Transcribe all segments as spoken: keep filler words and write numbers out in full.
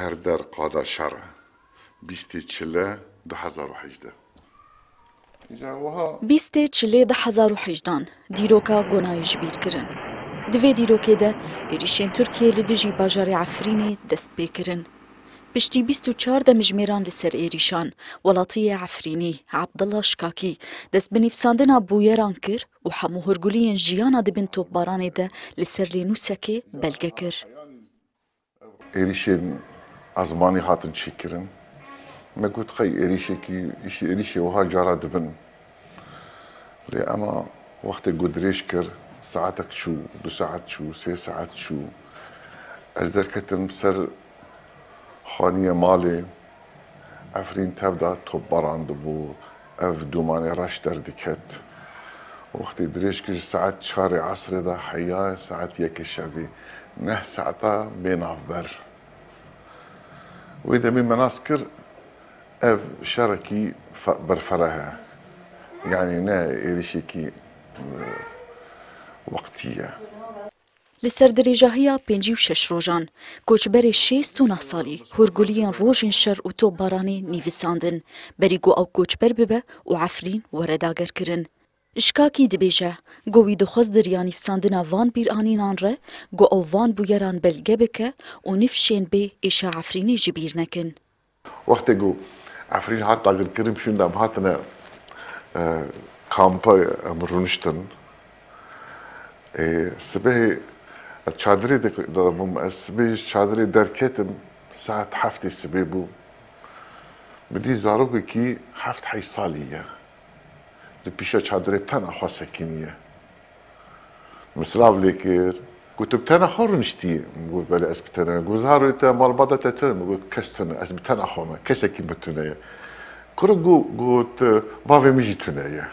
هر در قادا شرع بیست و چهار دو هزار و هجده بیست و چهار دو هزار و هجده دیروکا گنایش بیر کرن. دوی دیروکه ده ایریشین ترکیه لدجی باجار عفرینی دست بکرن. پشتی بیست و چهار ده مجمیران لسر ایریشان ولاتی عفرینی عبدالله شکاکی دست بنفساندنا بویران کر و همو هرگولین جیانا دبن توباران ده لسر لینوسکی بلگه کر. ایریشین ازمانی هاتن چی کرن؟ مگود خی ایریشی که ایشی ایریشی وها جارا دبن لی اما وقت گودریش کر ساعتک شو دو ساعت شو سه ساعت شو از در کتم سر خانی مالی افرین تفدا توب براند بو اف دومانی رش در دکت وقتی دریش کر ساعت چهار عصر دا حیا ساعت یک شبی نه ساعتا بیناف بر ویده می مناس کر اف شرکی برفرها يعني نه ایریشی که وقتیه لسر درجه‌ها پنجی و شش روزان کوچبر شیست و نه سالی هرگولیان روزین شر و توب بارانی نیویساندن بریگو او کوچبر ببه و عفرین ورداگر کرن اشکاکی دبیجه گوی دخواست دریا نیویساندن وان بیرانینان ره گو او وان بویران بلگه بکه و نفشین به ایشا عفرینی جبیر نکن وقتی گو عفرین هات داگر کریم شوندم هاتنه کامپا امرونشتن سبه چادری دادم از سبه چادری درکتم ساعت هفت سبه بو بدی زاروگی که هفت حی سالیه لپیش چادری بتنه خواسته کنیه مسلاو لیکر گوتو بتنه خورنشتیه مگو بله از بتنه گو زاروی تا مال بادا تتنه مگو کس تنه از بتنه خوامه کس اکی بتنه کرو گو گوت باوی میجی تنه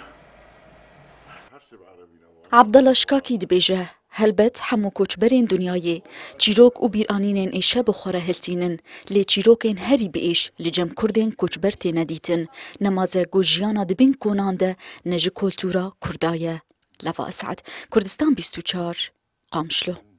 عبدالله شکاکی دبیجه هلبت همو کوچبرین دنیای چیروک و بیرانینین ایشه بخوره هلتینن لی چیروکین هری بیش لی جم کردین کوچبر تینه دیتن نمازه گو جیانا دبین کنانده نجی کلتورا کردایه لوا اسعد کردستان بیست و چهار قامشلو.